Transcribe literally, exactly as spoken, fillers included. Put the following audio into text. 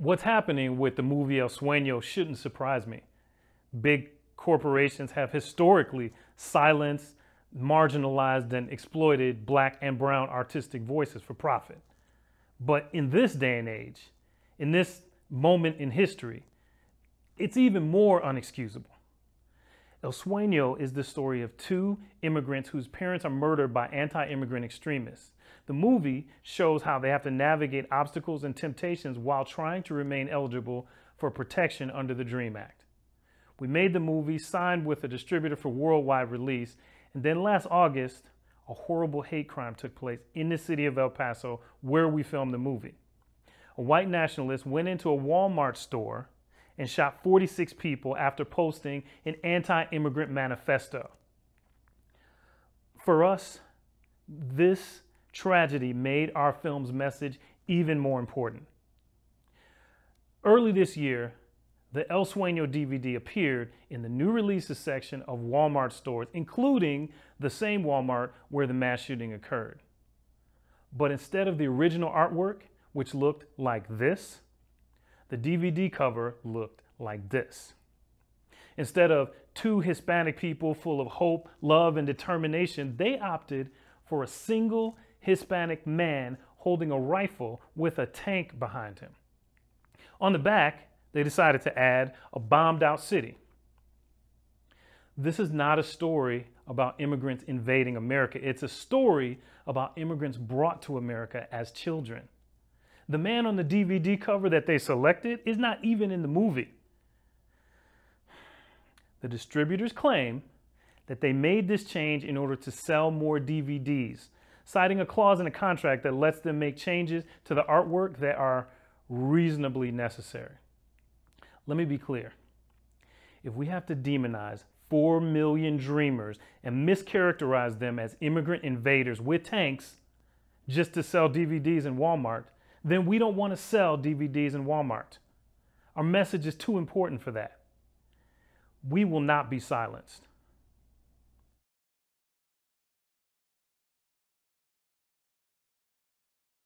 What's happening with the movie El Sueño shouldn't surprise me. Big corporations have historically silenced, marginalized, and exploited black and brown artistic voices for profit. But in this day and age, in this moment in history, it's even more unexcusable. El Sueño is the story of two immigrants whose parents are murdered by anti-immigrant extremists. The movie shows how they have to navigate obstacles and temptations while trying to remain eligible for protection under the Dream Act. We made the movie, signed with a distributor for worldwide release, and then last August, a horrible hate crime took place in the city of El Paso where we filmed the movie. A white nationalist went into a Walmart store and shot forty-six people after posting an anti-immigrant manifesto. For us, this tragedy made our film's message even more important. Early this year, the El Sueño D V D appeared in the new releases section of Walmart stores, including the same Walmart where the mass shooting occurred. But instead of the original artwork, which looked like this, the D V D cover looked like this. Instead of two Hispanic people full of hope, love, and determination, they opted for a single Hispanic man holding a rifle with a tank behind him. On the back, they decided to add a bombed-out city. This is not a story about immigrants invading America. It's a story about immigrants brought to America as children. The man on the D V D cover that they selected is not even in the movie. The distributors claim that they made this change in order to sell more D V Ds, citing a clause in a contract that lets them make changes to the artwork that are reasonably necessary. Let me be clear. If we have to demonize four million dreamers and mischaracterize them as immigrant invaders with tanks just to sell D V Ds in Walmart, then we don't want to sell D V Ds in Walmart. Our message is too important for that. We will not be silenced.